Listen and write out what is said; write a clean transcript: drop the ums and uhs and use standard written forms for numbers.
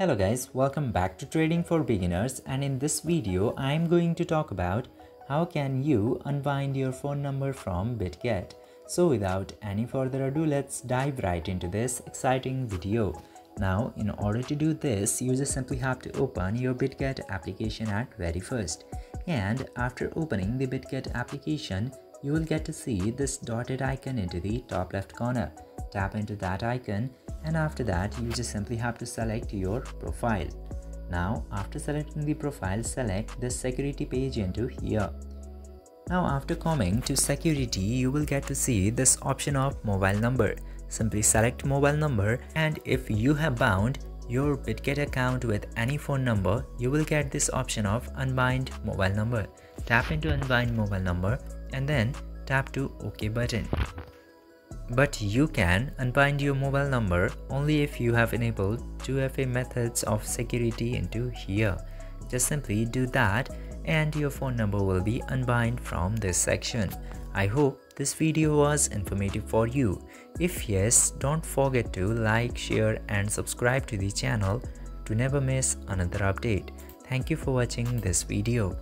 Hello guys, welcome back to Trading for Beginners, and in this video I am going to talk about how can you unwind your phone number from Bitget. So without any further ado, let's dive right into this exciting video. Now in order to do this, you just simply have to open your Bitget application at very first, and after opening the Bitget application you will get to see this dotted icon into the top left corner. Tap into that icon, and after that you just simply have to select your profile. Now after selecting the profile, select the security page into here. Now after coming to security, you will get to see this option of mobile number. Simply select mobile number, and if you have bound your Bitget account with any phone number, you will get this option of unbind mobile number. Tap into unbind mobile number and then tap to OK button. But you can unbind your mobile number only if you have enabled 2FA methods of security into here. Just simply do that and your phone number will be unbind from this section. I hope this video was informative for you. If yes, don't forget to like, share and subscribe to the channel to never miss another update. Thank you for watching this video.